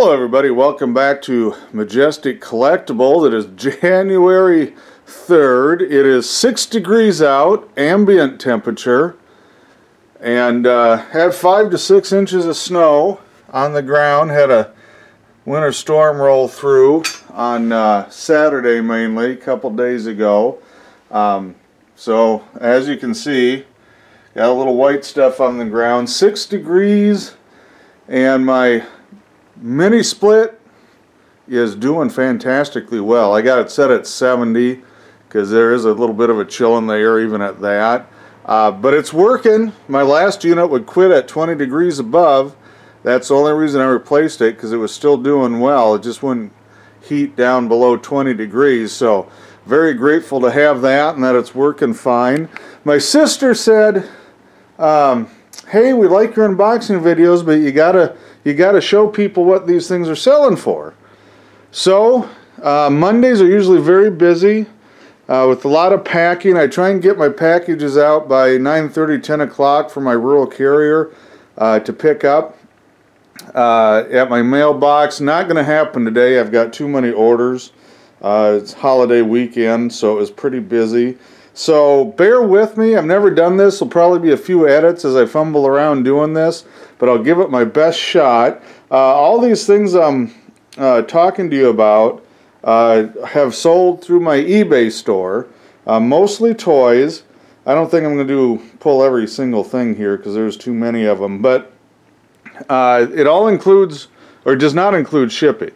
Hello everybody, welcome back to Majestic Collectibles. It is January 3rd, it is 6 degrees out, ambient temperature, and had 5 to 6 inches of snow on the ground. Had a winter storm roll through on Saturday mainly, a couple days ago. So as you can see, got a little white stuff on the ground, 6 degrees, and my mini split is doing fantastically well. I got it set at 70 because there is a little bit of a chill in the air even at that, but it's working. My last unit would quit at 20 degrees above. That's the only reason I replaced it, because it was still doing well. It just wouldn't heat down below 20 degrees, so very grateful to have that and that it's working fine. My sister said, hey, we like your unboxing videos, but you gotta show people what these things are selling for. So Mondays are usually very busy with a lot of packing. I try and get my packages out by 9:30, 10 o'clock for my rural carrier to pick up at my mailbox. Not going to happen today. I've got too many orders. It's holiday weekend, so it was pretty busy. So bear with me. I've never done this. There'll probably be a few edits as I fumble around doing this, but I'll give it my best shot. All these things I'm talking to you about have sold through my eBay store, mostly toys. I don't think I'm going to pull every single thing here because there's too many of them, but it all includes, or does not include, shipping.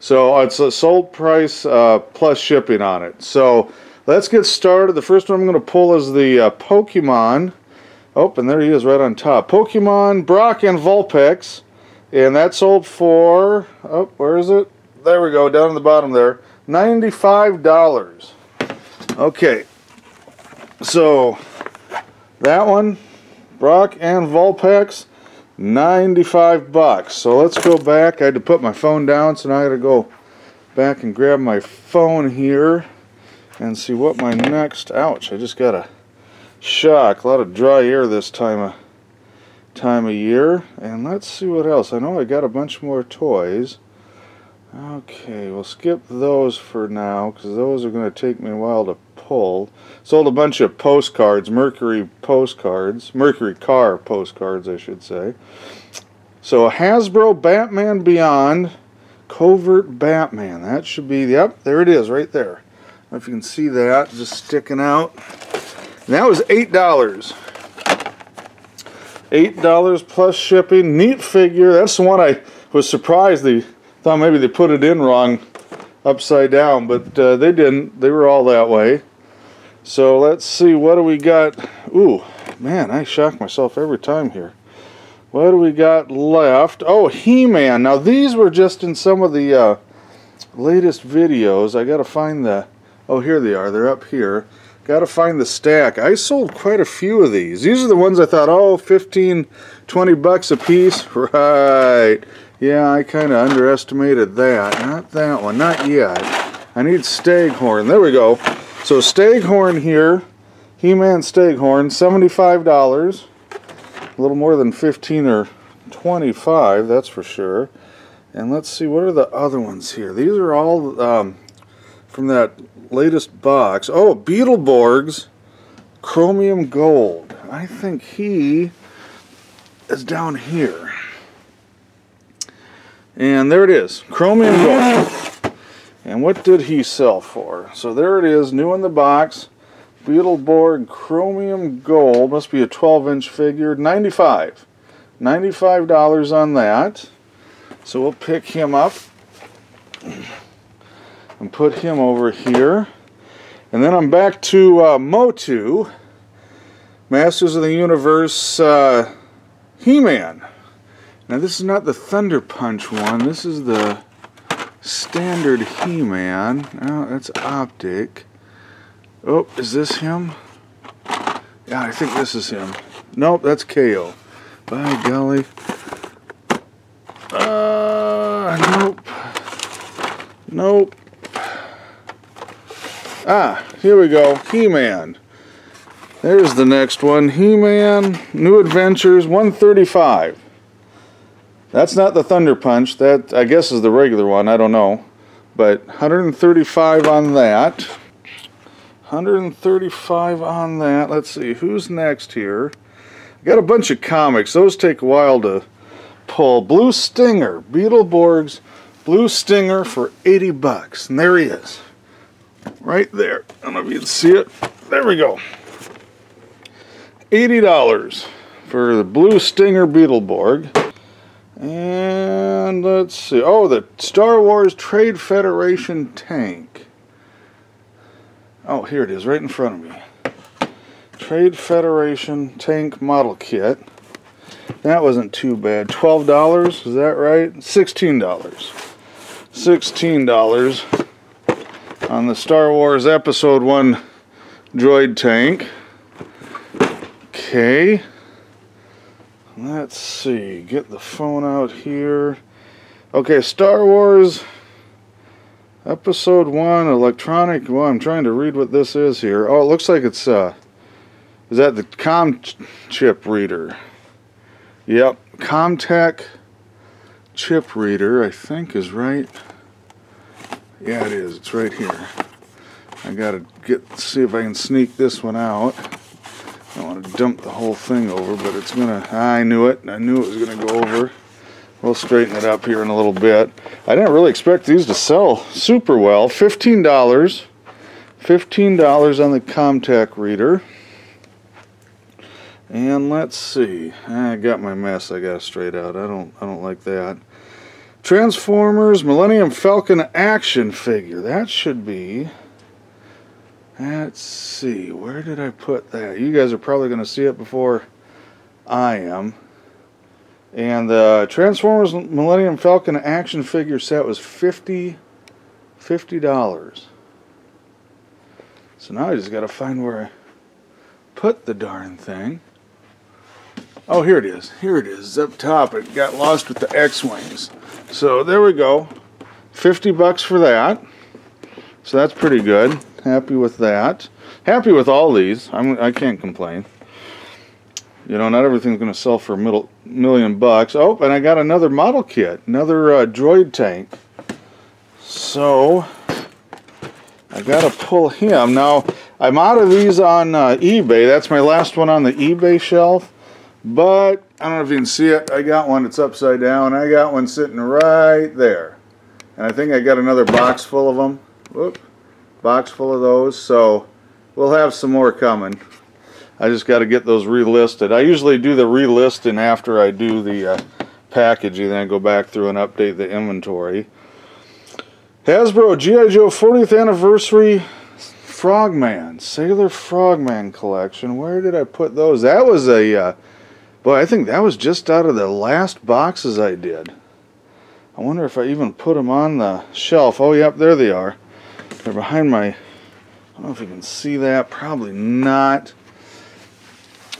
So it's a sold price plus shipping on it. So let's get started. The first one I'm going to pull is the Pokemon. Oh, and there he is right on top. Pokemon Brock and Vulpix. And that sold for, oh, where is it? There we go, down at the bottom there. $95. Okay. So that one, Brock and Vulpix, $95. So let's go back. I had to put my phone down, so now I got to go back and grab my phone here and see what my next, ouch, I just got a shock, a lot of dry air this time of year. And let's see what else. I know I got a bunch more toys. Okay, we'll skip those for now because those are going to take me a while to pull. Sold a bunch of postcards, Mercury postcards, Mercury car postcards I should say. So Hasbro Batman Beyond, Covert Batman, that should be, yep, there it is right there. If you can see that, just sticking out. And that was $8. $8 plus shipping. Neat figure. That's the one I was surprised. They thought maybe they put it in wrong, upside down, but they didn't. They were all that way. So let's see, what do we got? Ooh, man, I shock myself every time here. What do we got left? Oh, He-Man. Now these were just in some of the latest videos. I got to find the, oh, here they are. They're up here. Got to find the stack. I sold quite a few of these. These are the ones I thought, oh, 15, 20 bucks a piece. Right. Yeah, I kind of underestimated that. Not that one. Not yet. I need Staghorn. There we go. So Staghorn here. He-Man Staghorn. $75. A little more than 15 or 25, that's for sure. And let's see, what are the other ones here? These are all from that latest box. Oh, Beetleborgs Chromium Gold. I think he is down here. And there it is, Chromium Gold. And what did he sell for? So there it is, new in the box. Beetleborg Chromium Gold. Must be a 12-inch figure. $95. $95 on that. So we'll pick him up and put him over here. And then I'm back to Motu, Masters of the Universe He-Man. Now this is not the Thunder Punch one, this is the standard He-Man. Oh, that's Optic. Oh, is this him? Yeah, I think this is him. Nope, that's KO. By golly. Nope. Nope. Ah, here we go, He-Man. There's the next one, He-Man, New Adventures, $135. That's not the Thunder Punch. That, I guess, is the regular one. I don't know. But 135 on that. 135 on that. Let's see. Who's next here? I got a bunch of comics. Those take a while to pull. Blue Stinger. Beetleborgs. Blue Stinger for 80 bucks. And there he is. Right there. I don't know if you can see it. There we go. $80 for the Blue Stinger Beetleborg. And let's see. Oh, the Star Wars Trade Federation tank. Oh, here it is right in front of me. Trade Federation tank model kit. That wasn't too bad. $12, is that right? $16. $16 on the Star Wars Episode 1 droid tank. Okay. Let's see. Get the phone out here. Okay, Star Wars Episode 1 electronic. Well, I'm trying to read what this is here. Oh, it looks like it's is that the CommTech chip reader? Yep, CommTech chip reader, I think, is right. Yeah, it is. It's right here. I gotta see if I can sneak this one out. I don't want to dump the whole thing over, but it's gonna. I knew it. I knew it was gonna go over. We'll straighten it up here in a little bit. I didn't really expect these to sell super well. $15. $15 on the CommTech reader. And let's see. I got my mess. I got it straight out. I don't like that. Transformers Millennium Falcon action figure. That should be. Let's see. Where did I put that? You guys are probably going to see it before I am. And the Transformers Millennium Falcon action figure set was $50. So now I just got to find where I put the darn thing. Oh, here it is. Here it is. It's up top. It got lost with the X-Wings. So there we go. 50 bucks for that. So that's pretty good. Happy with that. Happy with all these. I can't complain. You know, not everything's going to sell for $1 million bucks. Oh, and I got another model kit. Another droid tank. So I got to pull him. Now, I'm out of these on eBay. That's my last one on the eBay shelf. But I don't know if you can see it. I got one that's upside down. I got one sitting right there, and I think I got another box full of them. Whoop, box full of those. So we'll have some more coming. I just got to get those relisted. I usually do the relisting after I do the packaging. Then I go back through and update the inventory. Hasbro GI Joe 40th anniversary Frogman, Sailor Frogman collection. Where did I put those? That was a boy, I think that was just out of the last boxes I did. I wonder if I even put them on the shelf. Oh, yep, there they are. They're behind my, I don't know if you can see that. Probably not.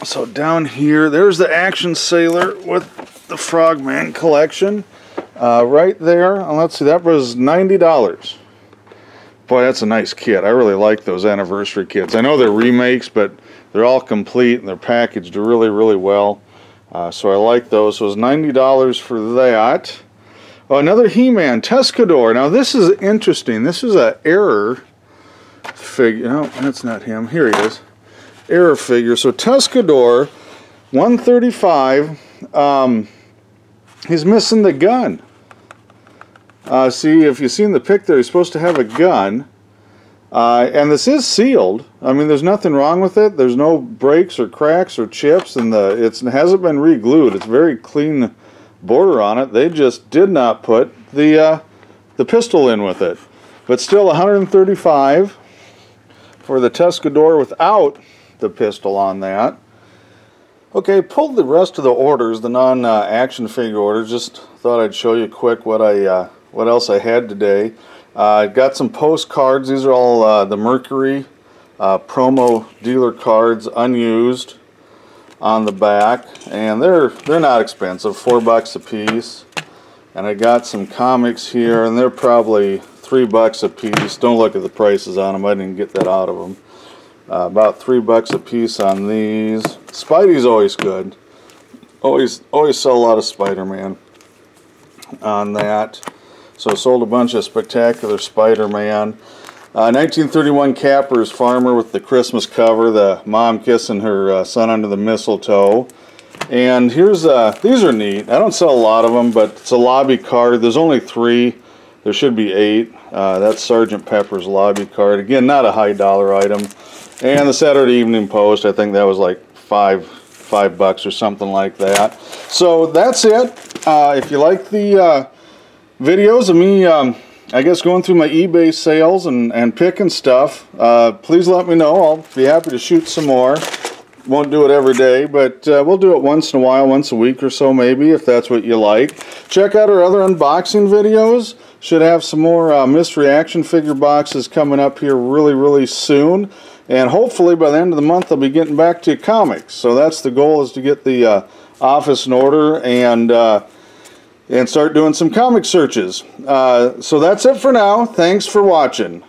So down here, there's the Action Sailor with the Frogman collection. Right there. And let's see, that was $90. Boy, that's a nice kit. I really like those anniversary kits. I know they're remakes, but they're all complete and they're packaged really, really well. So I like those. So it was $90 for that. Oh, another He-Man, Tuscador. Now this is interesting. This is an error figure. No, that's not him. Here he is. Error figure. So Tuscador, 135. He's missing the gun. See, if you've seen the pic there, he's supposed to have a gun. And this is sealed. I mean, there's nothing wrong with it. There's no breaks or cracks or chips, and it hasn't been re-glued. It's very clean border on it. They just did not put the pistol in with it. But still, $135 for the Tuscador without the pistol on that. Okay, pulled the rest of the orders, the non-action figure orders. Just thought I'd show you quick what else I had today. I got some postcards. These are all the Mercury promo dealer cards, unused on the back, and they're not expensive, $4 a piece. And I got some comics here, and they're probably $3 a piece. Don't look at the prices on them. I didn't get that out of them. About $3 a piece on these. Spidey's always good. Always sell a lot of Spider-Man. on that. So sold a bunch of Spectacular Spider-Man. 1931 Capper's Farmer with the Christmas cover, the mom kissing her son under the mistletoe. And here's, these are neat. I don't sell a lot of them, but it's a lobby card. There's only 3. There should be 8. That's Sergeant Pepper's lobby card. Again, not a high dollar item. And the Saturday Evening Post, I think that was like $5 or something like that. So that's it. If you like the videos of me, I guess, going through my eBay sales and picking stuff, please let me know. I'll be happy to shoot some more. Won't do it every day, but we'll do it once in a while, once a week or so maybe, if that's what you like. Check out our other unboxing videos. Should have some more mystery action figure boxes coming up here really, really soon. And hopefully by the end of the month I'll be getting back to comics. So that's the goal, is to get the office in order and start doing some comic searches. So that's it for now. Thanks for watching.